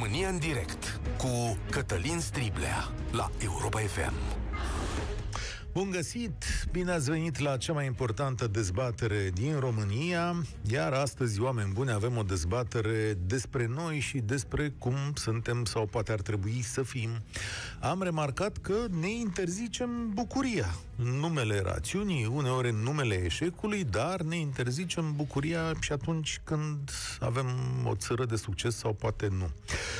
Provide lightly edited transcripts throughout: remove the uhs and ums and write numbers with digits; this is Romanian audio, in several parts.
România în direct cu Cătălin Striblea la Europa FM. Bun găsit! Bine ați venit la cea mai importantă dezbatere din România. Iar astăzi, oameni buni, avem o dezbatere despre noi și despre cum suntem sau poate ar trebui să fim. Am remarcat că ne interzicem bucuria în numele rațiunii, uneori în numele eșecului, dar ne interzicem bucuria și atunci când avem o țară de succes sau poate nu.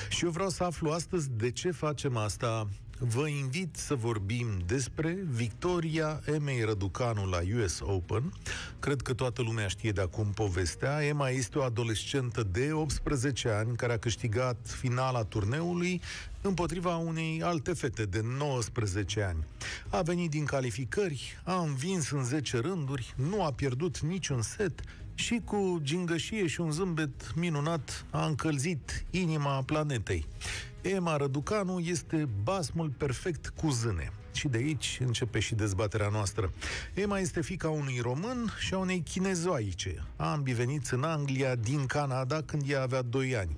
Și eu vreau să aflu astăzi de ce facem asta. Vă invit să vorbim despre victoria Emmei Răducanu la US Open. Cred că toată lumea știe de acum povestea. Emma este o adolescentă de 18 ani care a câștigat finala turneului împotriva unei alte fete de 19 ani. A venit din calificări, a învins în 10 rânduri, nu a pierdut niciun set și cu gingășie și un zâmbet minunat a încălzit inima planetei. Emma Răducanu este basmul perfect cu zâne. Și de aici începe și dezbaterea noastră. Emma este fiica unui român și a unei chinezoaice. Ambii veniți în Anglia din Canada când ea avea 2 ani.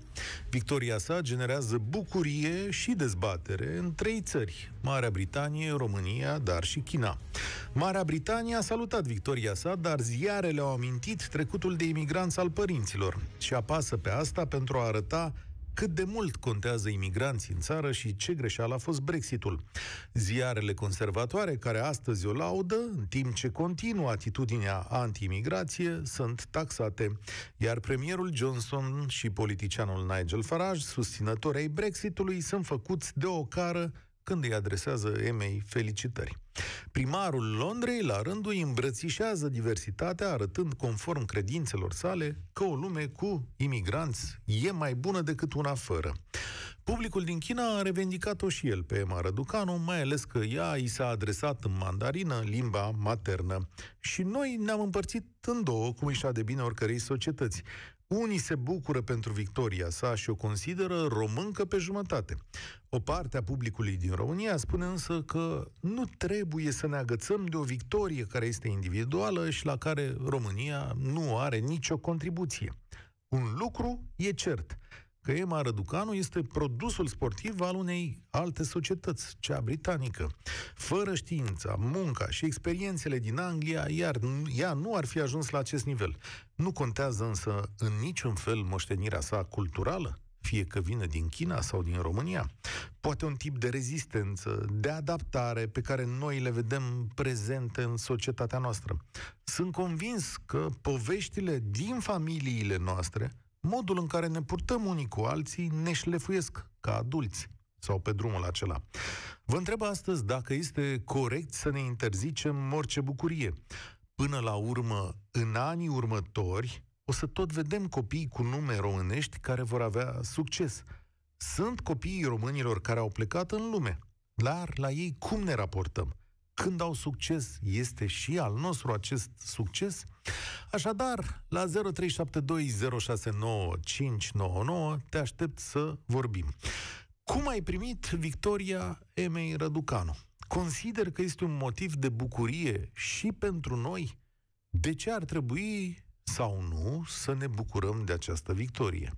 Victoria sa generează bucurie și dezbatere în 3 țări: Marea Britanie, România, dar și China. Marea Britanie a salutat victoria sa, dar ziarele au amintit trecutul de imigranți al părinților și apasă pe asta pentru a arăta cât de mult contează imigranții în țară și ce greșeală a fost Brexitul. Ziarele conservatoare, care astăzi o laudă, în timp ce continuă atitudinea anti-imigrație, sunt taxate. Iar premierul Johnson și politicianul Nigel Farage, susținători ai Brexitului, sunt făcuți de o cară când îi adresează Emmei felicitări. Primarul Londrei, la rândul, îmbrățișează diversitatea, arătând conform credințelor sale că o lume cu imigranți e mai bună decât una fără. Publicul din China a revendicat-o și el pe Emma Răducanu, mai ales că ea i s-a adresat în mandarină, limba maternă. Și noi ne-am împărțit în două, cum își de bine oricărei societăți. Unii se bucură pentru victoria sa și o consideră româncă pe jumătate. O parte a publicului din România spune însă că nu trebuie să ne agățăm de o victorie care este individuală și la care România nu are nicio contribuție. Un lucru e cert, că Emma Răducanu este produsul sportiv al unei alte societăți, cea britanică. Fără știința, munca și experiențele din Anglia, ea nu ar fi ajuns la acest nivel. Nu contează însă în niciun fel moștenirea sa culturală, fie că vine din China sau din România. Poate un tip de rezistență, de adaptare pe care noi le vedem prezente în societatea noastră. Sunt convins că poveștile din familiile noastre, modul în care ne purtăm unii cu alții, ne șlefuiesc ca adulți sau pe drumul acela. Vă întreb astăzi dacă este corect să ne interzicem orice bucurie. Până la urmă, în anii următori, o să tot vedem copii cu nume românești care vor avea succes. Sunt copiii românilor care au plecat în lume, dar la ei cum ne raportăm? Când au succes, este și al nostru acest succes? Așadar, la 0372069599 te aștept să vorbim. Cum ai primit victoria Emmei Răducanu? Consider că este un motiv de bucurie și pentru noi? De ce ar trebui sau nu să ne bucurăm de această victorie?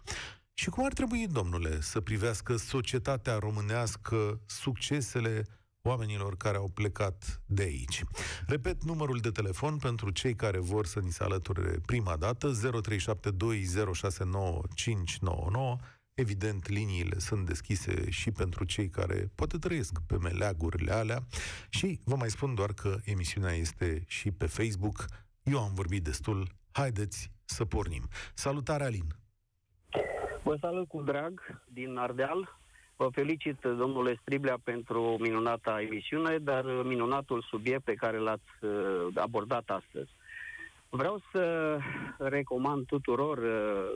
Și cum ar trebui, domnule, să privească societatea românească succesele oamenilor care au plecat de aici? Repet numărul de telefon pentru cei care vor să ni se alăture prima dată: 0372069599. Evident, liniile sunt deschise și pentru cei care poate trăiesc pe meleagurile alea. Și vă mai spun doar că emisiunea este și pe Facebook. Eu am vorbit destul, haideți să pornim. Salutare, Alin! Vă salut cu drag din Ardeal. Vă felicit, domnule Striblea, pentru minunata emisiune, dar minunatul subiect pe care l-ați abordat astăzi. Vreau să recomand tuturor,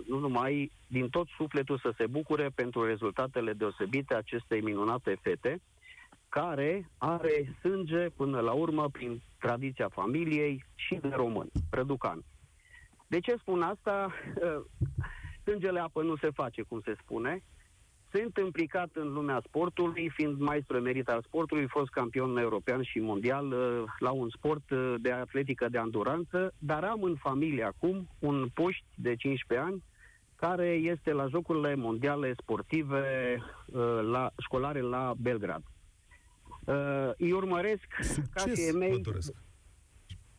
nu numai, din tot sufletul să se bucure pentru rezultatele deosebite acestei minunate fete, care are sânge, până la urmă, prin tradiția familiei și de român, Răducanu. De ce spun asta? Sângele apă nu se face, cum se spune. Sunt implicat în lumea sportului, fiind maestru emerit al sportului, fost campion european și mondial la un sport de atletică de anduranță, dar am în familie acum un puști de 15 ani care este la Jocurile Mondiale Sportive școlare la Belgrad. Îi urmăresc ca și mei.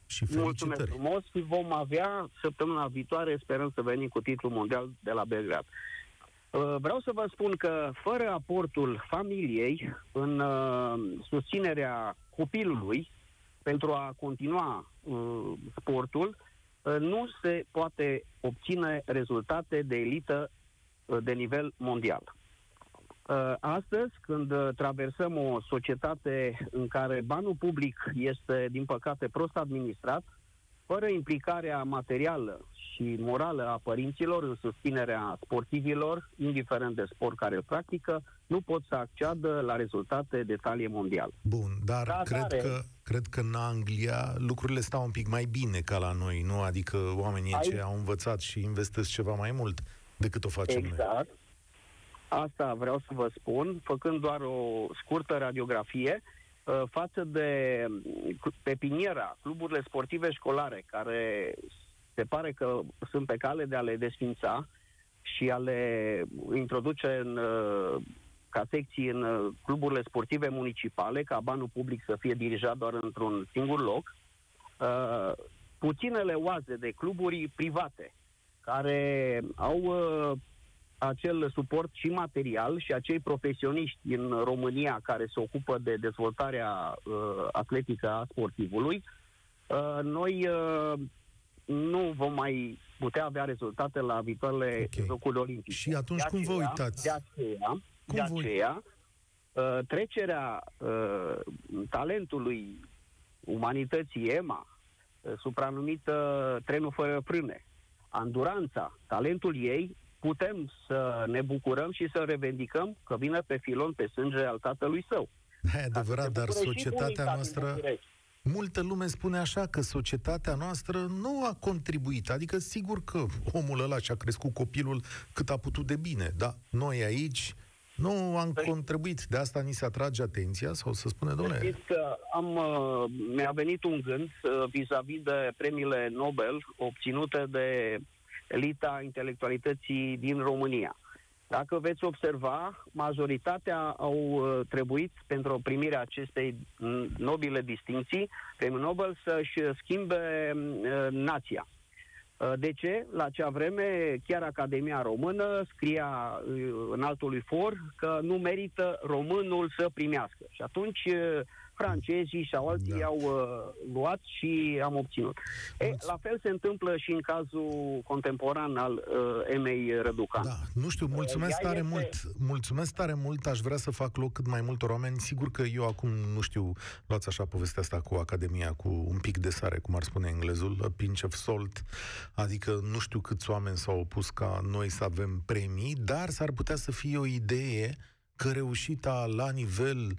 Și mulțumesc frumos și vom avea săptămâna viitoare, sperăm să venim cu titlul mondial de la Belgrad. Vreau să vă spun că fără aportul familiei în susținerea copilului pentru a continua sportul, nu se poate obține rezultate de elită de nivel mondial. Astăzi, când traversăm o societate în care banul public este, din păcate, prost administrat, fără implicarea materială și morală a părinților în susținerea sportivilor, indiferent de sport care îl practică, nu pot să acceadă la rezultate de talie mondială. Bun, dar cred că în Anglia lucrurile stau un pic mai bine ca la noi, nu? Adică oamenii aceia au învățat și investesc ceva mai mult decât o facem noi. Exact. Asta vreau să vă spun, făcând doar o scurtă radiografie față de pepiniera, cluburile sportive școlare, care se pare că sunt pe cale de a le desfința și a le introduce ca secții în cluburile sportive municipale, ca banul public să fie dirijat doar într-un singur loc. Puținele oaze de cluburi private care au acel suport și material și acei profesioniști din România care se ocupă de dezvoltarea atletică a sportivului, noi nu vom mai putea avea rezultate la viitoarele Jocuri Olimpice. Și atunci de cum aceea, vă uitați? De aceea, trecerea talentului umanității Emma, supranumită trenul fără frâne, anduranța, talentul ei, putem să ne bucurăm și să revendicăm că vine pe filon, pe sânge al tatălui său. E adevărat, dar societatea noastră, multă lume spune așa, că societatea noastră nu a contribuit. Adică sigur că omul ăla și-a crescut copilul cât a putut de bine, dar noi aici nu am contribuit. De asta ni se atrage atenția sau să spune, domnule? Știți că mi-a venit un gând vis-a-vis de premiile Nobel obținute de elita intelectualității din România. Dacă veți observa, majoritatea au trebuit, pentru primirea acestei nobile distinții, premiul Nobel, să-și schimbe nația. De ce? La acea vreme, chiar Academia Română scria înaltului for că nu merită românul să primească. Și atunci francezii sau alții au luat și am obținut. La fel se întâmplă și în cazul contemporan al Emmei Răducanu. Da, nu știu, mulțumesc tare mult. Mulțumesc tare mult, aș vrea să fac loc cât mai multor oameni. Sigur că eu acum, nu știu, luați așa povestea asta cu Academia, cu un pic de sare, cum ar spune englezul, a pinch of salt, adică nu știu câți oameni s-au opus ca noi să avem premii, dar s-ar putea să fie o idee că reușita la nivel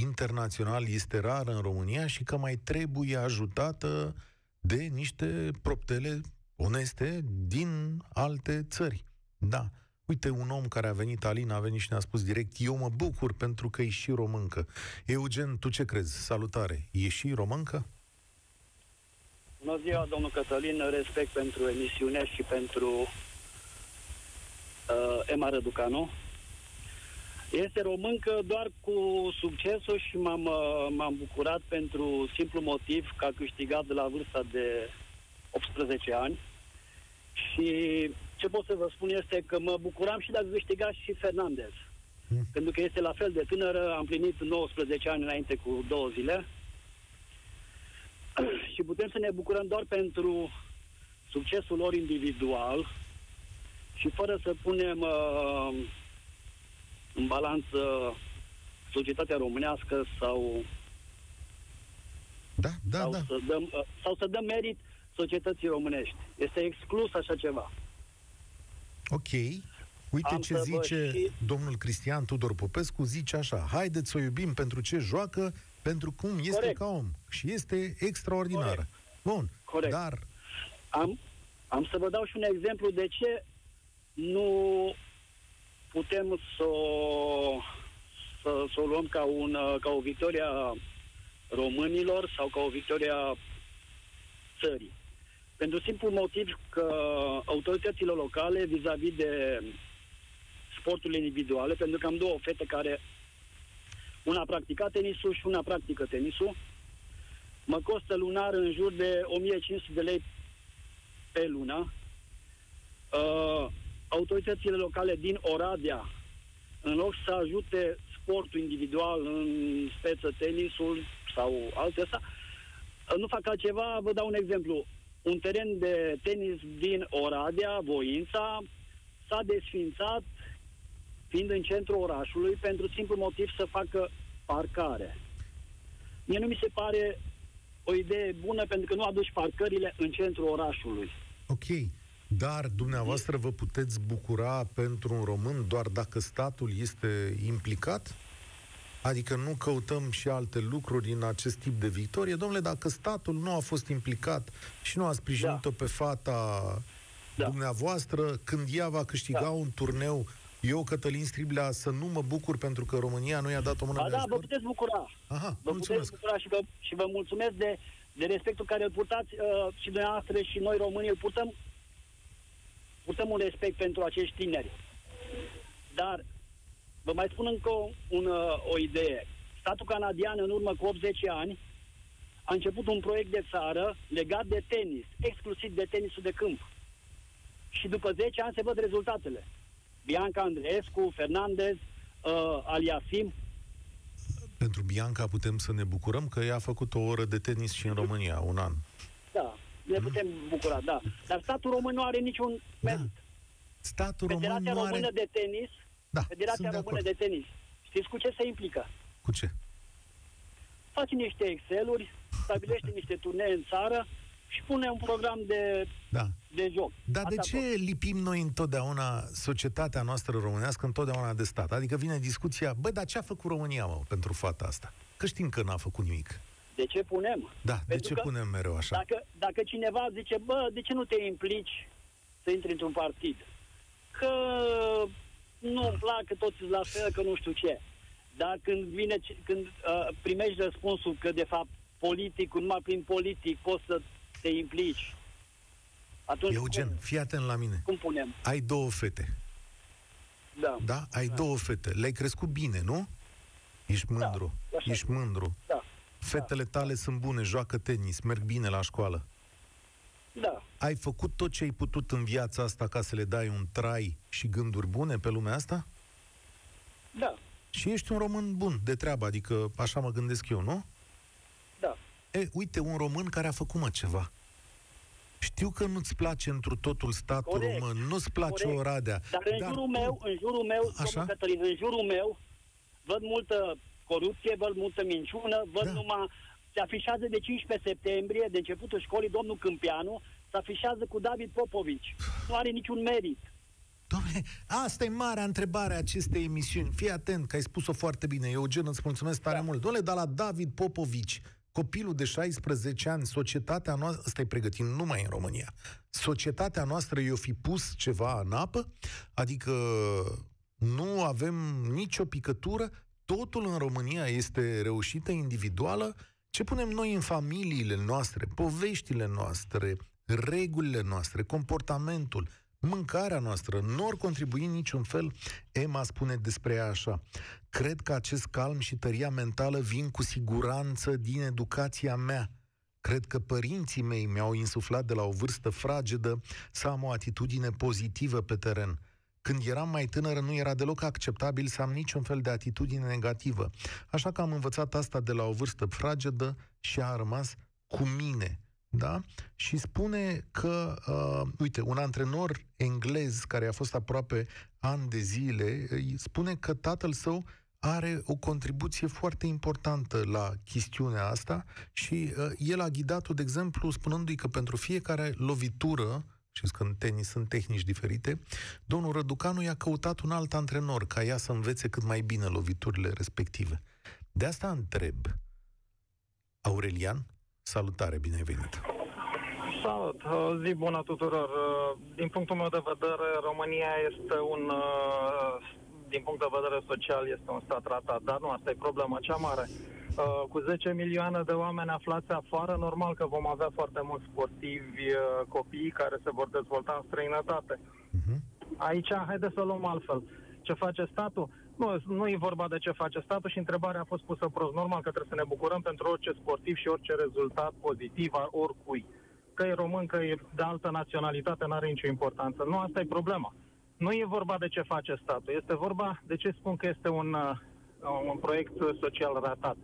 internațional este rară în România și că mai trebuie ajutată de niște proptele oneste din alte țări. Da, uite, un om care a venit, Alin, a venit și ne-a spus direct: eu mă bucur pentru că e și româncă. Eugen, tu ce crezi? Salutare! E și româncă? Bună ziua, domnul Cătălin, respect pentru emisiune și pentru Emma Răducanu. Este româncă doar cu succesul și m-am bucurat pentru simplu motiv că a câștigat de la vârsta de 18 ani. Și ce pot să vă spun este că mă bucuram și dacă câștiga și Fernandez. Pentru că este la fel de tânără, am plinit 19 ani înainte cu 2 zile. Și putem să ne bucurăm doar pentru succesul lor individual și fără să punem în balanță societatea românească sau să dăm merit societății românești. Este exclus așa ceva. Ok. Uite ce zice domnul Cristian Tudor Popescu, zice așa: haideți să o iubim pentru ce joacă, pentru cum este ca om. Și este extraordinară. Bun. Corect. Dar am să vă dau și un exemplu de ce nu putem să o luăm ca o victorie a românilor sau ca o victorie a țării. Pentru simplu motiv că autoritățile locale, vis-a-vis de sporturile individuale, pentru că am două fete care una practica tenisul și una practică tenisul, mă costă lunar în jur de 1500 de lei pe lună. Autoritățile locale din Oradea, în loc să ajute sportul individual, în speță tenisul sau alte astea, nu fac altceva. Vă dau un exemplu. Un teren de tenis din Oradea, Voința, s-a desfințat, fiind în centrul orașului, pentru simplu motiv să facă parcare. Mie nu mi se pare o idee bună, pentru că nu aduci parcările în centrul orașului. Ok, dar dumneavoastră vă puteți bucura pentru un român doar dacă statul este implicat? Adică nu căutăm și alte lucruri în acest tip de victorie? Domnule, dacă statul nu a fost implicat și nu a sprijinit-o pe fata dumneavoastră, când ea va câștiga un turneu, eu, Cătălin Striblea, să nu mă bucur pentru că România nu i-a dat o mână de ajutor? Vă puteți bucura. Aha, vă puteți bucura și vă mulțumesc de respectul care îl purtați și dumneavoastră și noi românii îl purtăm. Purtăm un respect pentru acești tineri. Dar vă mai spun încă o idee. Statul canadian, în urmă cu 80 ani, a început un proiect de țară legat de tenis, exclusiv de tenisul de câmp. Și după 10 ani se văd rezultatele. Bianca Andreescu, Fernandez, Aliafim. Pentru Bianca putem să ne bucurăm că ea a făcut o oră de tenis și în România, un an. Da, ne putem bucura, da. Dar statul român nu are niciun merit. Statul român nu are... Federația Română de Tenis... Da, Federația Română de Tenis. Știți cu ce se implică? Cu ce? Faci niște Excel-uri, stabilește niște turnee în țară și pune un program de joc. Dar asta de ce lipim noi întotdeauna societatea noastră românească întotdeauna de stat? Adică vine discuția, bă, dar ce a făcut România, mă, pentru fata asta? Că știm că n-a făcut nimic. De ce punem? Da, pentru de ce punem mereu așa? Dacă cineva zice, bă, de ce nu te implici să intri într-un partid? Că... nu-mi plac, că toți la fel, că nu știu ce. Dar când primești răspunsul că, de fapt, politicul, numai prin politic poți să te implici, atunci... Eugen, fii atent la mine. Cum punem? Ai două fete. Da. Da? Ai două fete. Le-ai crescut bine, nu? Ești mândru. Da, ești mândru. Da. Fetele tale sunt bune, joacă tenis, merg bine la școală. Da. Ai făcut tot ce ai putut în viața asta ca să le dai un trai și gânduri bune pe lumea asta? Da. Și ești un român bun de treabă, adică așa mă gândesc eu, nu? Da. E, uite, un român care a făcut, mă, ceva. Știu că nu-ți place întru totul statul român, nu-ți place Oradea. Dar în jurul meu, văd multă corupție, văd multă minciună, văd numai... Se afișează de 15 septembrie, de începutul școlii, domnul Câmpeanu, se afișează cu David Popovici. Nu are niciun merit. Doamne, asta e marea întrebare a acestei emisiuni. Fii atent, că ai spus-o foarte bine. Eugen, îți mulțumesc tare mult. Doamne, dar la David Popovici, copilul de 16 ani, societatea noastră, ăsta e pregătit numai în România, societatea noastră i-o fi pus ceva în apă? Adică nu avem nicio picătură? Totul în România este reușită individuală? Ce punem noi în familiile noastre, poveștile noastre, regulile noastre, comportamentul, mâncarea noastră, nu or contribui în niciun fel? Emma spune despre ea așa: cred că acest calm și tăria mentală vin cu siguranță din educația mea. Cred că părinții mei mi-au insuflat de la o vârstă fragedă să am o atitudine pozitivă pe teren. Când eram mai tânără, nu era deloc acceptabil să am niciun fel de atitudine negativă. Așa că am învățat asta de la o vârstă fragedă și a rămas cu mine. Da? Și spune că, uite, un antrenor englez care a fost aproape ani de zile, spune că tatăl său are o contribuție foarte importantă la chestiunea asta și el a ghidat-o, de exemplu, spunându-i că pentru fiecare lovitură, știți că în tenis sunt tehnici diferite, domnul Răducanu i-a căutat un alt antrenor ca ea să învețe cât mai bine loviturile respective. De asta întreb. Aurelian, salutare, bine ai venit! Salut! Zi bună tuturor! Din punctul meu de vedere, România este un... din punct de vedere social, este un stat ratat, dar nu, asta e problema cea mare. Cu 10 milioane de oameni aflați afară, normal că vom avea foarte mulți sportivi, copii care se vor dezvolta în străinătate. Aici, haideți să luăm altfel. Ce face statul? Nu e vorba de ce face statul și întrebarea a fost pusă prost. Normal că trebuie să ne bucurăm pentru orice sportiv și orice rezultat pozitiv al oricui. Că e român, că e de altă naționalitate, n-are nicio importanță. Nu, asta e problema. Nu e vorba de ce face statul. Este vorba de ce spun că este un proiect social ratat.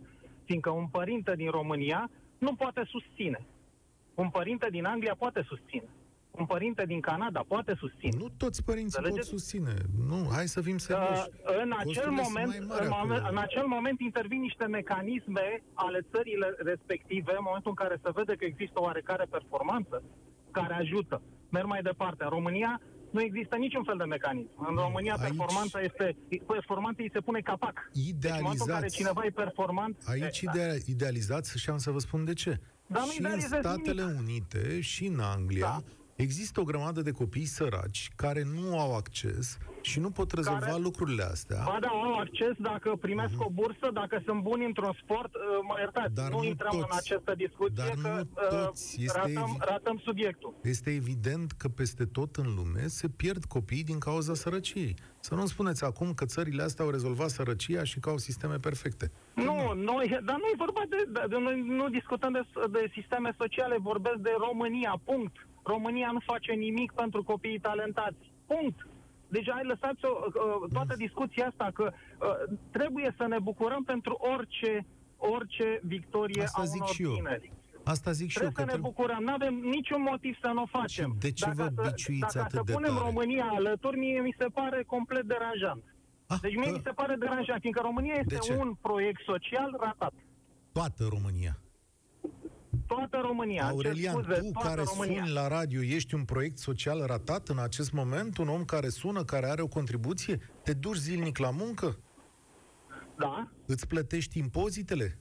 Fiindcă un părinte din România nu poate susține. Un părinte din Anglia poate susține. Un părinte din Canada poate susține. Nu toți părinții pot susține. Nu, hai să fim serioși. În acel moment intervin niște mecanisme ale țările respective, în momentul în care se vede că există oarecare performanță care ajută. Merg mai departe. În România nu există niciun fel de mecanism. În România performanța îi se pune capac. Idealizați. Deci, în momentul în care cineva e performant... Aici idealizați și am să vă spun de ce. Dar și în Statele Unite și în Anglia... Da. Există o grămadă de copii săraci care nu au acces și nu pot rezolva lucrurile astea. Ba da, au acces dacă primesc o bursă, dacă sunt buni într-un sport. Mă iertați, nu intrăm toți în această discuție, dar că ratăm subiectul. Este evident că peste tot în lume se pierd copiii din cauza sărăciei. Să nu spuneți acum că țările astea au rezolvat sărăcia și că au sisteme perfecte. Nu, dar nu e vorba de... Noi nu discutăm de sisteme sociale, vorbesc de România, punct. România nu face nimic pentru copiii talentați. Punct. Deci hai lăsați-o, toată discuția asta, că trebuie să ne bucurăm pentru orice victorie asta a unor tineri. Asta zic și eu. Trebuie să ne bucurăm. Nu avem niciun motiv să nu o facem. De ce vă biciuiți atât de tare? Dacă punem România alături, mie mi se pare complet deranjant. Mi se pare deranjant, fiindcă România este un proiect social ratat. Toată România. Toată România. Aurelian, tu care suni la radio, ești un proiect social ratat în acest moment? Un om care sună, care are o contribuție? Te duci zilnic la muncă? Da. Îți plătești impozitele?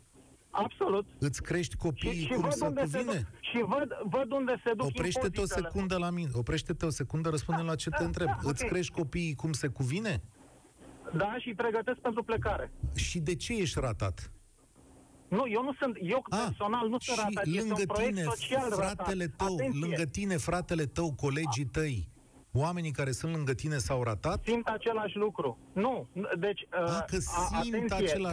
Absolut. Îți crești copiii cum se cuvine? Și văd unde se duc impozitele. Oprește-te o secundă la mine. Oprește-te o secundă, răspunde la ce te întreb. Îți crești copiii cum se cuvine? Da, și îi pregătesc pentru plecare. Și de ce ești ratat? Nu, eu personal nu sunt ratat. Este un proiect social ratat. Atenție. Lângă tine, fratele tău, colegii tăi, oamenii care sunt lângă tine s-au ratat? Simt același lucru. Nu, deci,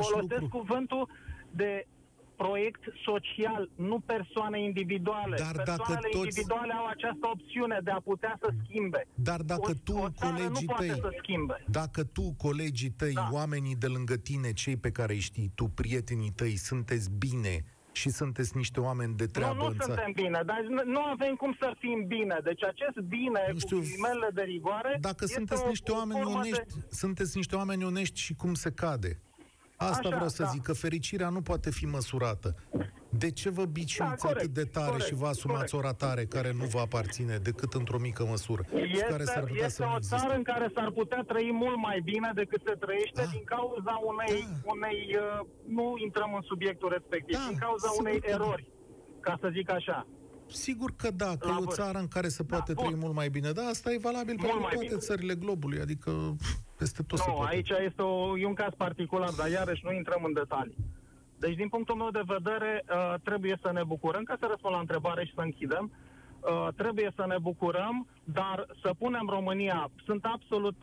folosesc cuvântul de proiect social, nu persoane individuale. Persoanele individuale au această opțiune de a putea să schimbe. Dar dacă tu, colegii tăi, oamenii de lângă tine, cei pe care îi știi tu, prietenii tăi, sunteți bine și sunteți niște oameni de treabă. Nu suntem bine, dar nu avem cum să fim bine. Deci acest bine, cu ghilimele de rigoare... Dacă sunteți niște oameni onești, sunteți niște oameni onești și cum se cade. Asta vreau să zic, că fericirea nu poate fi măsurată. De ce vă biciuiți atât de tare și vă asumați o ratare care nu vă aparține decât într-o mică măsură? Este o țară în care s-ar putea trăi mult mai bine decât se trăiește din cauza unei nu intrăm în subiectul respectiv, din cauza unei erori, ca să zic așa. Sigur că da, că e o țară în care se poate trăi mult mai bine, dar asta e valabil pentru toate țările globului, adică peste tot se poate. Nu, aici e un caz particular, dar iarăși nu intrăm în detalii. Deci, din punctul meu de vedere, trebuie să ne bucurăm, ca să răspund la întrebare și să închidem, trebuie să ne bucurăm, dar să punem România. Sunt absolut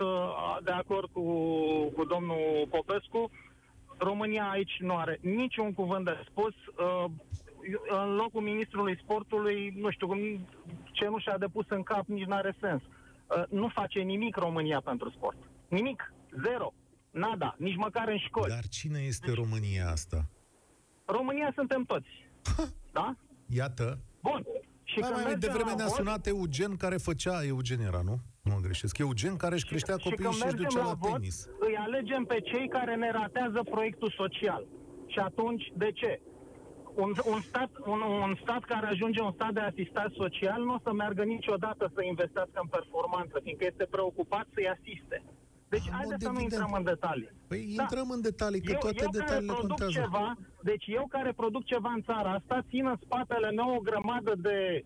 de acord cu domnul Popescu, România aici nu are niciun cuvânt de spus. În locul ministrului sportului, nu știu, ce nu și-a depus în cap, nici n-are sens. Nu face nimic România pentru sport. Nimic. Zero. Nada. Nici măcar în școli. Dar cine este România asta? România suntem toți. Da? Iată. Bun. Și mai devreme ne-a sunat Eugen care făcea... Eugen era, nu? Nu mă greșesc. Eugen care își creștea copiii și își ducea la tenis. Îi alegem pe cei care ne ratează proiectul social. Și atunci, de ce? Un stat care ajunge un stat de asistat social nu o să meargă niciodată să investească în performanță, fiindcă este preocupat să-i asiste. Deci haideți să nu intrăm în detalii. Păi intrăm în detalii, că toate detaliile contează. Deci eu care produc ceva în țara asta, țin în spatele meu o grămadă de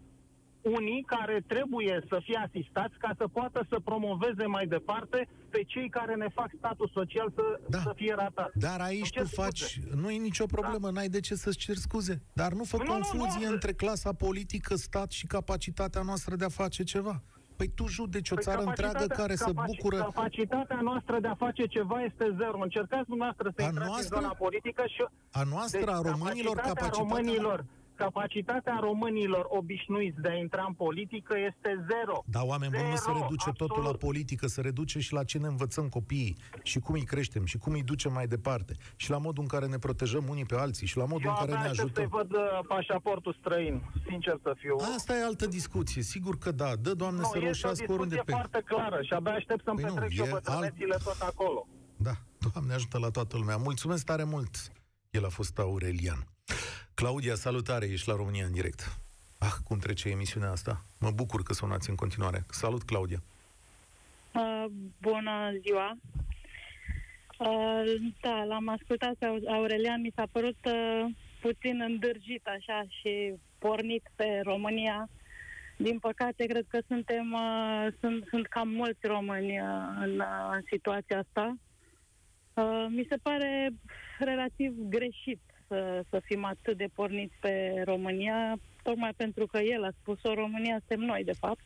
unii care trebuie să fie asistați ca să poată să promoveze mai departe pe cei care ne fac statul social să fie ratați. Dar aici tu faci, nu e nicio problemă, n-ai de ce să-ți ceri scuze. Dar nu fă confuzie între clasa politică, stat și capacitatea noastră de a face ceva. Păi tu judeci o țară întreagă care se bucură... Capacitatea noastră de a face ceva este zero. Încercați dumneavoastră să intrați în zona politică și... A noastră, a românilor, capacitatea românilor obișnuiți de a intra în politică este zero. Dar oameni buni, nu se reduce totul la politică, se reduce și la ce ne învățăm copiii și cum îi creștem și cum îi ducem mai departe și la modul în care ne protejăm unii pe alții și la modul în care ne ajutăm. Eu abia aștept să-i văd pașaportul străin, sincer să fiu. Asta e altă discuție, sigur că da. Dă, Doamne, să roșească oriunde pe... Nu, este o discuție foarte clară și abia aștept să-mi petrec și bătrânețile tot acolo. Da, Doamne ajută la toată lumea. Mulțumesc tare mult. El a fost Aurelian. Claudia, salutare, ești la România în direct. Ah, cum trece emisiunea asta. Mă bucur că sunați în continuare. Salut, Claudia. Bună ziua. Da, l-am ascultat, Aurelian, mi s-a părut puțin îndârjit așa și pornit pe România. Din păcate, cred că sunt cam mulți români în situația asta. Mi se pare relativ greșit să fim atât de porniți pe România, tocmai pentru că el a spus-o, România suntem noi, de fapt.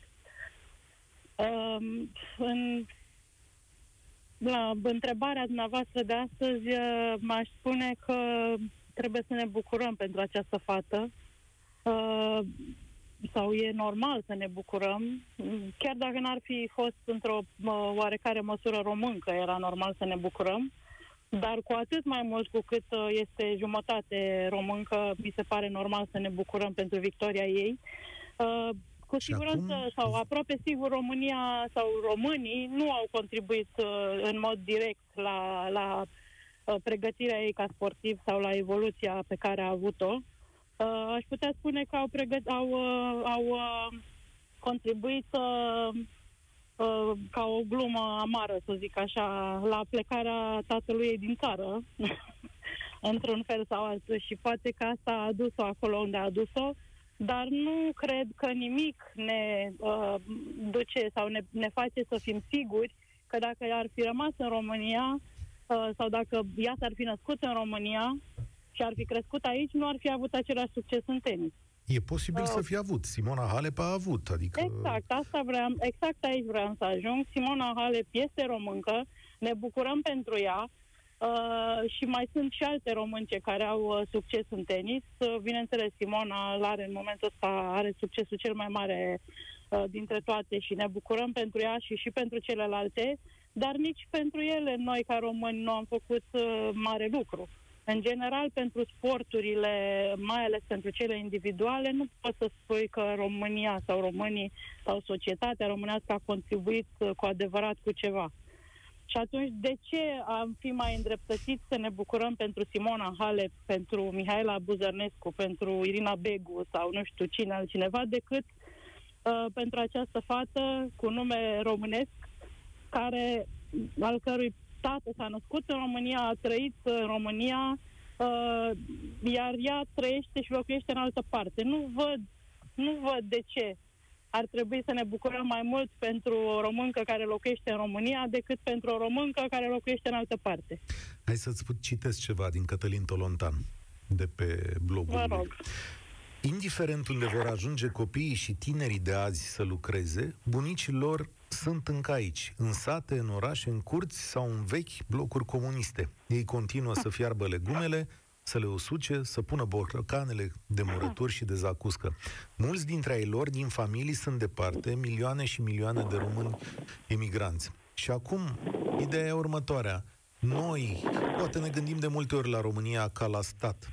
La întrebarea dumneavoastră de astăzi, m-aș spune că trebuie să ne bucurăm pentru această fată, sau e normal să ne bucurăm, chiar dacă n-ar fi fost într-o oarecare măsură româncă, era normal să ne bucurăm, dar cu atât mai mult cu cât este jumătate româncă, mi se pare normal să ne bucurăm pentru victoria ei. Cu siguranță, sau aproape sigur, România sau românii nu au contribuit în mod direct la pregătirea ei ca sportiv sau la evoluția pe care a avut-o. Aș putea spune că au contribuit ca o glumă amară, să zic așa, la plecarea tatălui ei din țară, într-un fel sau altul, și poate că asta a adus-o acolo unde a adus-o, dar nu cred că nimic ne duce sau ne face să fim siguri că dacă ar fi rămas în România sau dacă ea s-ar fi născut în România și ar fi crescut aici, nu ar fi avut același succes în tenis. E posibil să fie avut. Simona Halep a avut. Adică... Exact, aici vreau să ajung. Simona Halep este româncă, ne bucurăm pentru ea și mai sunt și alte românce care au succes în tenis. Bineînțeles, Simona are în momentul ăsta succesul cel mai mare dintre toate și ne bucurăm pentru ea și pentru celelalte, dar nici pentru ele noi ca români nu am făcut mare lucru. În general, pentru sporturile, mai ales pentru cele individuale, nu poți să spui că România sau românii sau societatea românească a contribuit cu adevărat cu ceva. Și atunci, de ce am fi mai îndreptățiți să ne bucurăm pentru Simona Halep, pentru Mihaela Buzărnescu, pentru Irina Begu sau nu știu cine altcineva, decât pentru această fată cu nume românesc, al cărui tată s-a născut în România, a trăit în România, iar ea trăiește și locuiește în altă parte. Nu văd de ce ar trebui să ne bucurăm mai mult pentru o româncă care locuiește în România decât pentru o româncă care locuiește în altă parte. Hai să-ți citesc ceva din Cătălin Tolontan, de pe blogul meu. Vă rog. Indiferent unde vor ajunge copiii și tinerii de azi să lucreze, bunicii lor sunt încă aici, în sate, în orașe, în curți sau în vechi blocuri comuniste. Ei continuă să fiarbă legumele, să le usuce, să pună borcanele de murături și de zacuscă. Mulți dintre ei lor din familii sunt departe, milioane și milioane de români emigranți. Și acum, ideea e următoarea. Noi, poate ne gândim de multe ori la România ca la stat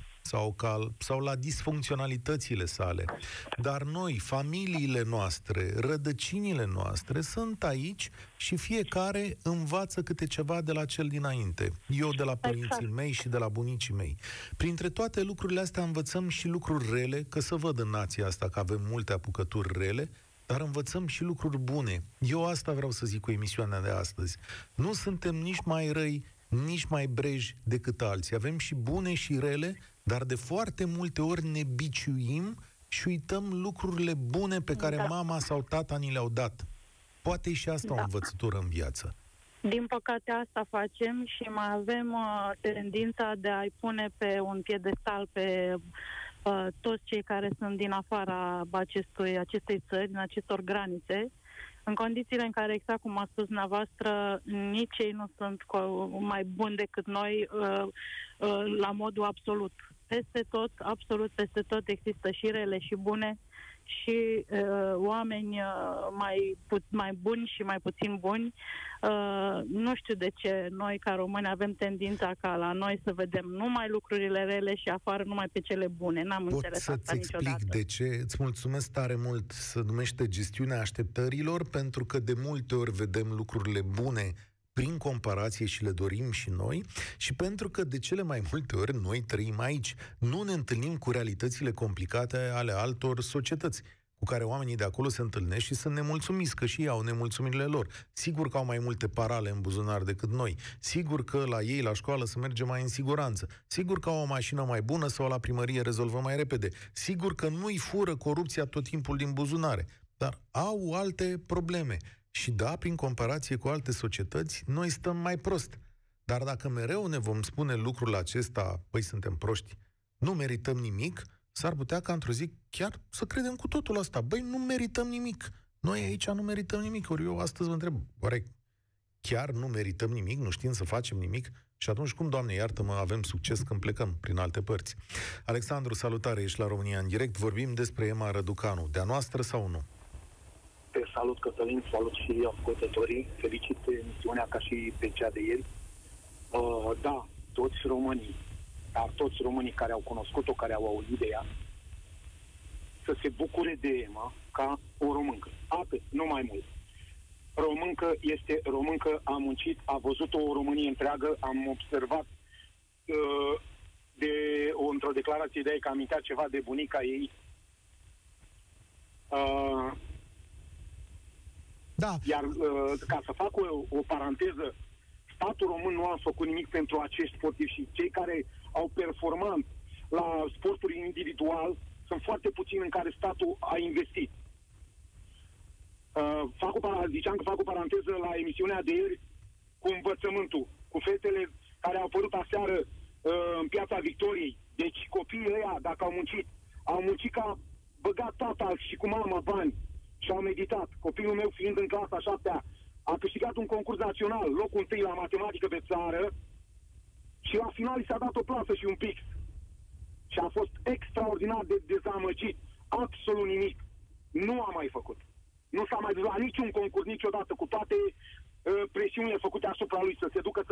sau la disfuncționalitățile sale. Dar noi, familiile noastre, rădăcinile noastre sunt aici și fiecare învață câte ceva de la cel dinainte. Eu de la părinții mei și de la bunicii mei. Printre toate lucrurile astea învățăm și lucruri rele, că se văd în nația asta că avem multe apucături rele, dar învățăm și lucruri bune. Eu asta vreau să zic cu emisiunea de astăzi. Nu suntem nici mai răi, nici mai breji decât alții. Avem și bune și rele, dar de foarte multe ori ne biciuim și uităm lucrurile bune pe care mama sau tata ni le-au dat. Poate și asta o învățătură în viață. Din păcate asta facem și mai avem tendința de a-i pune pe un piedestal pe toți cei care sunt din afara acestei țări, din acestor granițe, în condițiile în care, exact cum a spus dumneavoastră, nici ei nu sunt mai buni decât noi la modul absolut. Peste tot, absolut peste tot, există și rele și bune și oameni mai buni și mai puțin buni. Nu știu de ce noi ca români avem tendința ca la noi să vedem numai lucrurile rele și afară numai pe cele bune. N-am înțeles asta niciodată. Pot să-ți explic de ce. Îți mulțumesc tare mult. Se numește gestiunea așteptărilor, pentru că de multe ori vedem lucrurile bune prin comparație și le dorim și noi, și pentru că de cele mai multe ori noi trăim aici, nu ne întâlnim cu realitățile complicate ale altor societăți cu care oamenii de acolo se întâlnesc și sunt nemulțumiți, că și ei au nemulțumirile lor. Sigur că au mai multe parale în buzunar decât noi, sigur că la ei la școală se merge mai în siguranță, sigur că au o mașină mai bună sau la primărie rezolvă mai repede, sigur că nu-i fură corupția tot timpul din buzunare, dar au alte probleme. Și da, prin comparație cu alte societăți, noi stăm mai prost. Dar dacă mereu ne vom spune lucrul acesta, păi suntem proști, nu merităm nimic, s-ar putea ca într-o zi chiar să credem cu totul asta. Băi, nu merităm nimic. Noi aici nu merităm nimic. Ori eu astăzi vă întreb, oare chiar nu merităm nimic? Nu știm să facem nimic? Și atunci cum, Doamne iartă-mă, avem succes când plecăm prin alte părți? Alexandru, salutare, ești la România în direct. Vorbim despre Emma Răducanu. De-a noastră sau nu? Salut, Cătălin, salut și ascultătorii. Felicit emisiunea ca și pe cea de ieri. Da, toți românii, dar toți românii care au cunoscut-o, care au auzit de ea, să se bucure de Emma ca o româncă. Atât, nu mai mult. Româncă este româncă, a muncit, a văzut-o o Românie întreagă, am observat într-o declarație de aia că amintea ceva de bunica ei. Da. Iar ca să fac o paranteză, statul român nu a făcut nimic pentru acești sportivi și cei care au performat la sporturi individual sunt foarte puțini în care statul a investit. Ziceam că fac o paranteză la emisiunea de ieri cu învățământul, cu fetele care au apărut aseară în Piața Victoriei. Deci copiii ăia, dacă au muncit că a băgat tata și cu mama bani și au meditat. Copilul meu, fiind în clasa 7-a, a câștigat un concurs național, locul 1 la matematică pe țară, și la final i s-a dat o plasă și un pix. Și a fost extraordinar de dezamăgit. Absolut nimic. Nu a mai făcut. Nu s-a mai dus la niciun concurs niciodată, cu toate presiunile făcute asupra lui să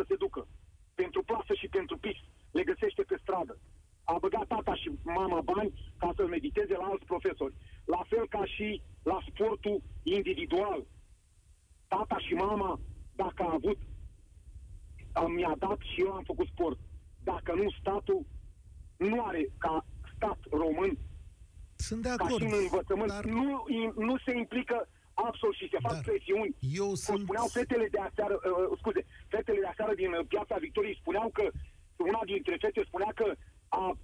se ducă. Pentru plasă și pentru pix le găsește pe stradă. A băgat tata și mama bani ca să mediteze la alți profesori. La fel ca și la sportul individual. Tata și mama, dacă a avut, mi-a dat și eu am făcut sport. Dacă nu, statul nu are ca stat român. Sunt de acord. Ca și în învățământ, dar nu se implică absolut și se fac presiuni. Spuneau fetele de aseară, fetele de aseară din Piața Victoriei, spuneau că una dintre fete spunea că a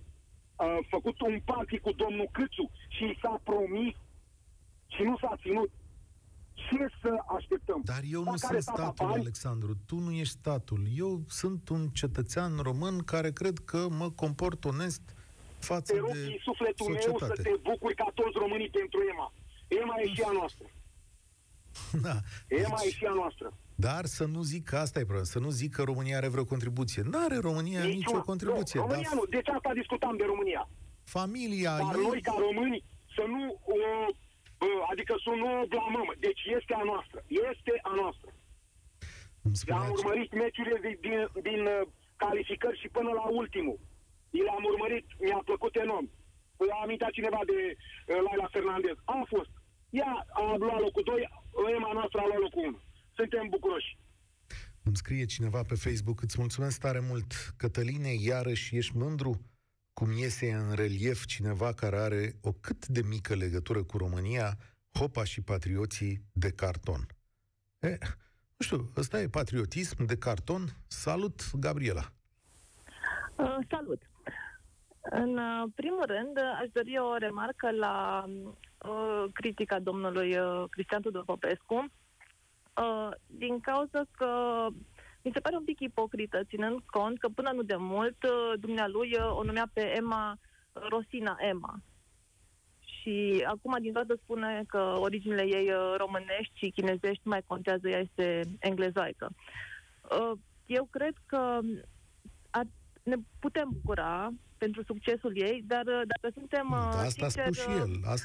făcut un party cu domnul Câțu și i s-a promis și nu s-a ținut. Ce să așteptăm? Dar eu nu sunt statul, Alexandru. Tu nu ești statul. Eu sunt un cetățean român care cred că mă comport onest față de societate. Te rog din sufletul meu să te bucuri ca toți românii pentru Emma. Emma e și a noastră. Da. Emma e și a noastră. Dar să nu zic că asta e problema, să nu zic că România are vreo contribuție. N-are România nicio contribuție. Nu, România nu. Deci asta discutam de România. Familia. Dar noi ca români să nu adică să nu o blamăm. Deci este a noastră. Este a noastră. Am urmărit meciurile din calificări și până la ultimul. Le-am urmărit. Mi-a plăcut enorm. A amintit cineva de la Fernandez. A fost. Ea a luat locul 2, Emma noastră a luat locul 1. Suntem bucuroși. Îmi scrie cineva pe Facebook, îți mulțumesc tare mult, Cătăline, iarăși ești mândru? Cum iese în relief cineva care are o cât de mică legătură cu România, Hopa și patrioții de carton. Nu știu, ăsta e patriotism de carton? Salut, Gabriela! Salut! În primul rând, aș dori o remarcă la critica domnului Cristian Tudor Popescu, din cauza că mi se pare un pic ipocrită, ținând cont că până nu de mult dumnealui o numea pe Emma Rosina Emma. Și acum din toată spune că originile ei românești și chinezești nu mai contează, ea este englezaică. Eu cred că ne putem bucura pentru succesul ei, dar dacă suntem Asta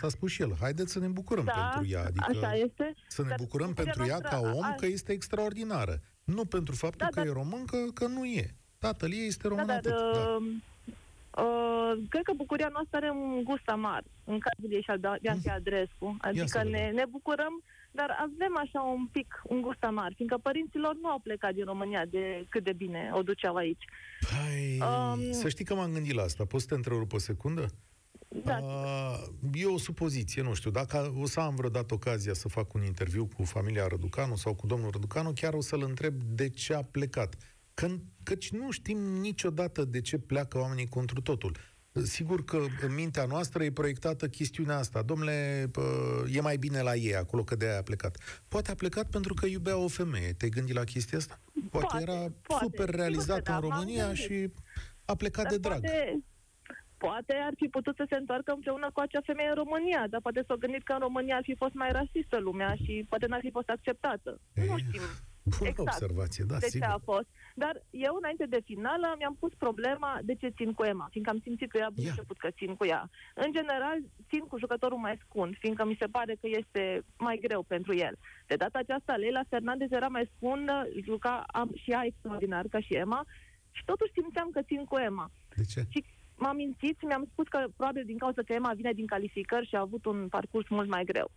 a spus și el. Haideți să ne bucurăm pentru ea. Adică așa este. Să ne bucurăm pentru ea ca om, că este extraordinară. Nu pentru faptul că e româncă, că nu e. Tatăl ei este român. Cred că bucuria noastră are un gust amar în cazul ei și al Biancei Andreescu. Adică ne bucurăm, dar avem așa un pic un gust amar, fiindcă părinților nu au plecat din România de cât de bine o duceau aici. Să știi că m-am gândit la asta. Poți să te întrerup o secundă? Da. E o supoziție, nu știu. Dacă o să am vreodată ocazia să fac un interviu cu familia Răducanu sau cu domnul Răducanu, chiar o să-l întreb de ce a plecat. Căci nu știm niciodată de ce pleacă oamenii contru totul. Sigur că în mintea noastră e proiectată chestiunea asta. Domnule, e mai bine la ei acolo, că de-aia a plecat. Poate a plecat pentru că iubea o femeie. Te-ai gândit la chestia asta? Poate era super realizat în România și a plecat de drag. Poate ar fi putut să se întoarcă împreună cu acea femeie în România, dar poate s-a gândit că în România ar fi fost mai rasistă lumea și poate n-ar fi fost acceptată. Nu știm. Bună observație, da, de sigur. Ce a fost. Dar eu, înainte de finală, mi-am pus problema de ce țin cu Emma, fiindcă am simțit că ea bun început că țin cu ea. În general, țin cu jucătorul mai scund, fiindcă mi se pare că este mai greu pentru el. De data aceasta, Leila Fernandez era mai scundă, juca și ea extraordinar, ca și Emma, și totuși simțeam că țin cu Emma. De ce? Și m-am mințit și mi-am spus că probabil din cauza că Emma vine din calificări și a avut un parcurs mult mai greu.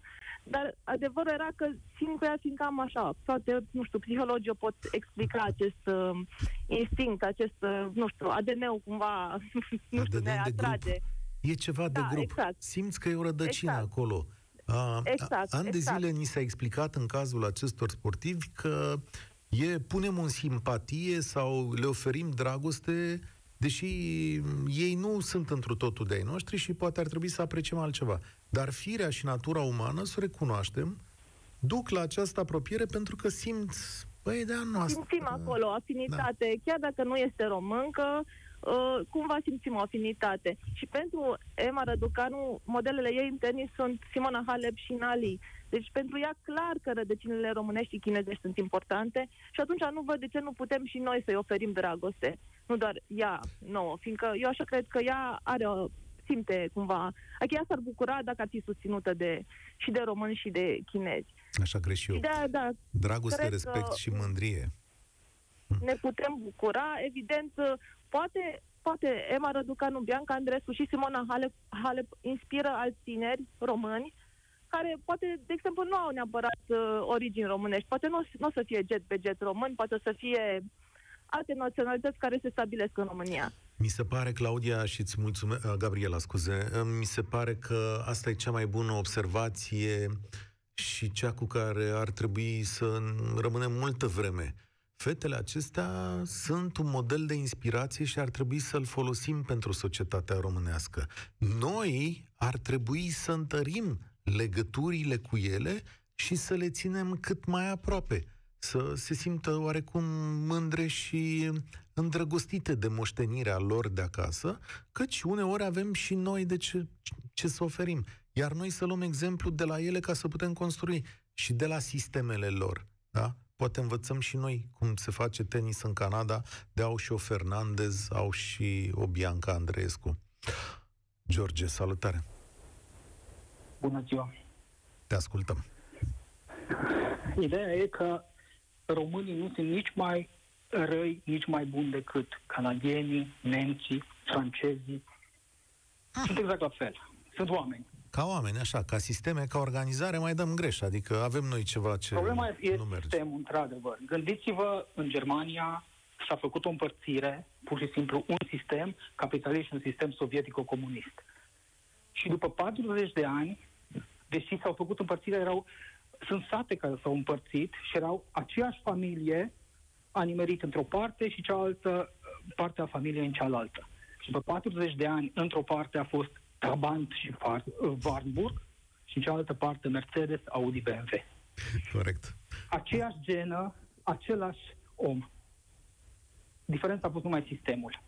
Dar adevărul era că simt cu ea, fiindcă am așa, toate, nu știu, psihologii pot explica acest instinct, acest, nu știu, ADN-ul cumva, nu știu, ne atrage. E ceva de grup. Exact. Simți că e o rădăcină acolo. An de zile ni s-a explicat în cazul acestor sportivi că punem în simpatie sau le oferim dragoste, deși ei nu sunt întru totul de ai noștri și poate ar trebui să apreciem altceva. Dar firea și natura umană, să o recunoaștem, duc la această apropiere pentru că simți, de-a noastră. Simțim acolo o afinitate, chiar dacă nu este româncă, cumva simțim o afinitate. Și pentru Emma Răducanu, modelele ei în tenis sunt Simona Halep și Nali. Deci pentru ea clar că rădăcinile românești și chinezești sunt importante și atunci nu văd de ce nu putem și noi să-i oferim dragoste. Nu doar ea nouă, fiindcă eu așa cred că ea simte cumva. Adică ea s-ar bucura dacă ar fi susținută și de români și de chinezi. Așa cred și eu. Da, dragoste, respect și mândrie. Ne putem bucura, evident, poate Emma Răducanu, Bianca Andreescu și Simona Halep inspiră alți tineri români care poate, de exemplu, nu au neapărat origini românești. Poate nu o să fie jet pe jet român, poate să fie alte naționalități care se stabilesc în România. Mi se pare, Claudia, și îți mulțumesc, Gabriela, scuze, mi se pare că asta e cea mai bună observație și cea cu care ar trebui să rămânem multă vreme. Fetele acestea sunt un model de inspirație și ar trebui să-l folosim pentru societatea românească. Noi ar trebui să întărim legăturile cu ele și să le ținem cât mai aproape, să se simtă oarecum mândre și îndrăgostite de moștenirea lor de acasă, căci uneori avem și noi de ce să oferim. Iar noi să luăm exemplu de la ele ca să putem construi și de la sistemele lor. Da? Poate învățăm și noi cum se face tenis în Canada, de au și o Fernandez, au și o Bianca Andreescu. George, salutare! Bună ziua! Te ascultăm! Ideea e că românii nu sunt nici mai răi, nici mai buni decât canadienii, nemții, francezii. Sunt exact la fel. Sunt oameni. Ca oameni, așa, ca sisteme, ca organizare, mai dăm greș. Adică avem noi ceva ce nu merge. Problema e sistemul, într-adevăr. Gândiți-vă, în Germania s-a făcut o împărțire, pur și simplu, un sistem capitalist și un sistem sovietico-comunist. Și după 40 de ani, deși s-au făcut împărțirea, sunt sate care s-au împărțit și erau aceeași familie, a nimerit într-o parte și cealaltă parte a familiei în cealaltă. și pe 40 de ani, într-o parte a fost Trabant și Wartburg și în cealaltă parte Mercedes, Audi, BMW. Corect. Aceeași genă, același om. Diferența a fost numai sistemul.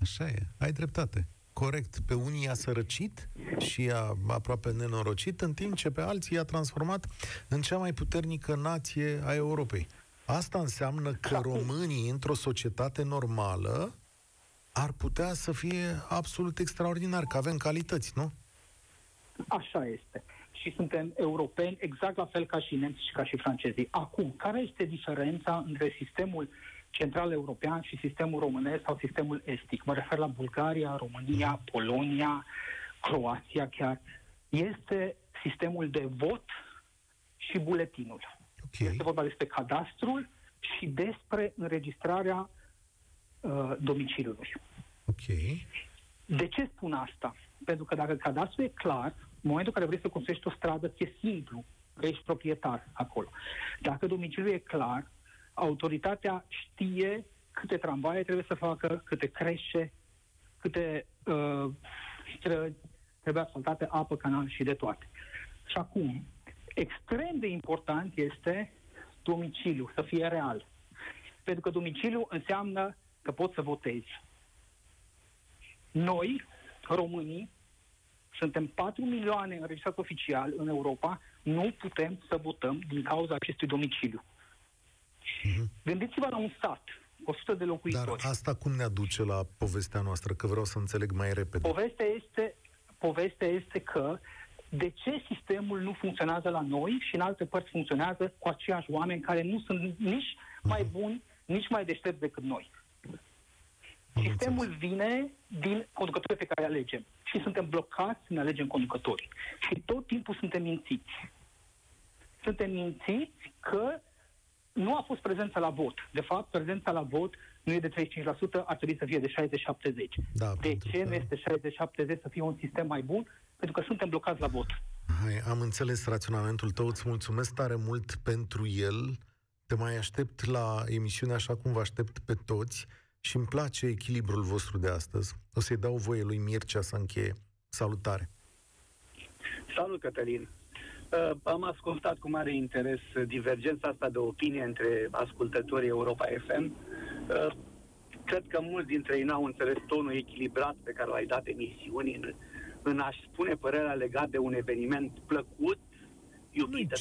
Așa e, ai dreptate. Corect, pe unii i-a sărăcit și i-a aproape nenorocit, în timp ce pe alții i-a transformat în cea mai puternică nație a Europei. Asta înseamnă că românii, într-o societate normală, ar putea să fie absolut extraordinari, că avem calități, nu? Așa este. Și suntem europeni, exact la fel ca și nemții și ca și francezii. Acum, care este diferența între sistemul central european și sistemul românesc sau sistemul estic? Mă refer la Bulgaria, România, Polonia, Croația chiar. Este sistemul de vot și buletinul. Okay. Este vorba despre cadastrul și despre înregistrarea domiciliului. Okay. De ce spun asta? Pentru că dacă cadastrul e clar, în momentul în care vrei să construiești o stradă, ți-e simplu că ești proprietar acolo. Dacă domiciliul e clar, autoritatea știe câte tramvaie trebuie să facă, câte creșe, câte străzi trebuie asfaltate, apă, canal și de toate. Și acum, extrem de important este domiciliu, să fie real. Pentru că domiciliu înseamnă că poți să votezi. Noi, românii, suntem 4 milioane înregistrați oficial în Europa, nu putem să votăm din cauza acestui domiciliu. Gândiți-vă la un sat, 100 de locuitori. Dar asta cum ne aduce la povestea noastră? Că vreau să înțeleg mai repede. Povestea este că de ce sistemul nu funcționează la noi și în alte părți funcționează cu aceiași oameni care nu sunt nici mai buni, nici mai deștepți decât noi. Sistemul vine din conducătorii pe care alegem. Și suntem blocați să ne alegem conducătorii. Și tot timpul suntem mințiți. Suntem mințiți că nu a fost prezența la vot. De fapt, prezența la vot nu e de 35%, ar trebui să fie de 60-70%. Da, de ce nu este 60-70%, să fie un sistem mai bun? Pentru că suntem blocați la vot. Hai, am înțeles raționamentul tău, îți mulțumesc tare mult pentru el. Te mai aștept la emisiune așa cum vă aștept pe toți și îmi place echilibrul vostru de astăzi. O să-i dau voie lui Mircea să încheie. Salutare! Salut, Cătălin! Am ascultat cu mare interes divergența asta de opinie între ascultătorii Europa FM. Cred că mulți dintre ei n-au înțeles tonul echilibrat pe care l-ai dat emisiunii în a-și spune părerea legată de un eveniment plăcut, iubit.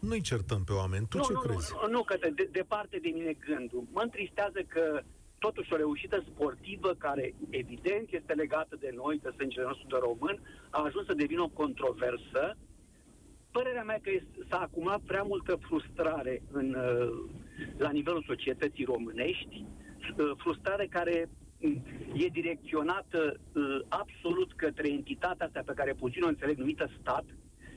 Nu-i certăm pe oameni. Tu ce crezi? Nu, că departe de mine gândul. Mă întristează că totuși o reușită sportivă care, evident, este legată de noi, de sângele nostru de român, a ajuns să devină o controversă. Părerea mea că s-a acumulat prea multă frustrare la nivelul societății românești, frustrare care e direcționată absolut către entitatea asta pe care puțin o înțeleg numită stat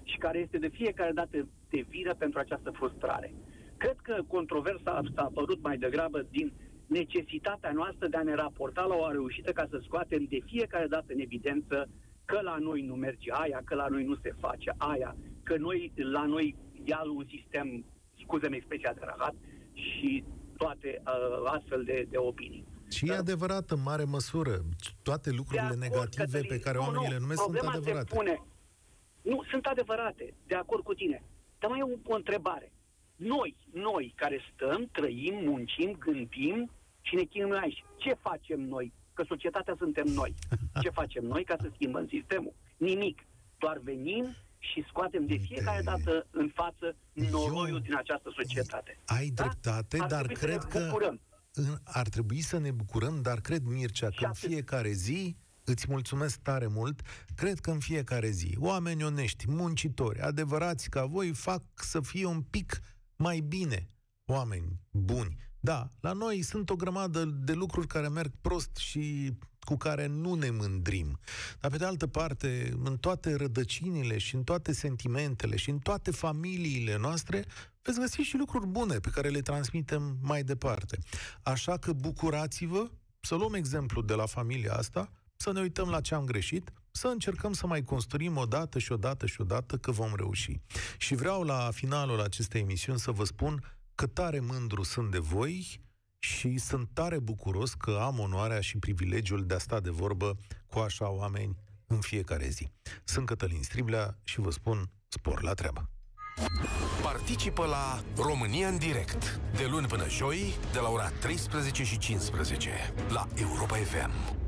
și care este de fiecare dată de vină pentru această frustrare. Cred că controversa a apărut mai degrabă din necesitatea noastră de a ne raporta la o reușită ca să scoatem de fiecare dată în evidență că la noi nu merge aia, că la noi nu se face aia, că la noi ia un sistem, scuze-mi expresia, de rahat și toate astfel de opinii. Și e adevărat în mare măsură. Toate lucrurile negative pe care oamenii le numesc sunt adevărate. Nu, sunt adevărate, de acord cu tine. Dar mai e o întrebare. Noi care stăm, trăim, muncim, gândim și ne chinuim aici. Ce facem noi? Că societatea suntem noi. Ce facem noi ca să schimbăm sistemul? Nimic. Doar venim și scoatem de fiecare dată în față noroiul din această societate. Ai dreptate, dar cred că ar trebui să ne bucurăm, dar cred, Mircea, că în fiecare zi, îți mulțumesc tare mult, cred că în fiecare zi oameni onești, muncitori, adevărați ca voi, fac să fie un pic mai bine oameni buni. Da, la noi sunt o grămadă de lucruri care merg prost și cu care nu ne mândrim. Dar pe de altă parte, în toate rădăcinile și în toate sentimentele și în toate familiile noastre veți găsi și lucruri bune pe care le transmitem mai departe. Așa că bucurați-vă, să luăm exemplu de la familia asta, să ne uităm la ce am greșit, să încercăm să mai construim odată și odată și odată, că vom reuși. Și vreau la finalul acestei emisiuni să vă spun că tare mândru sunt de voi și sunt tare bucuros că am onoarea și privilegiul de a sta de vorbă cu așa oameni în fiecare zi. Sunt Cătălin Striblea și vă spun spor la treabă! Participă la România în direct, de luni până joi, de la ora 13:15, la Europa FM.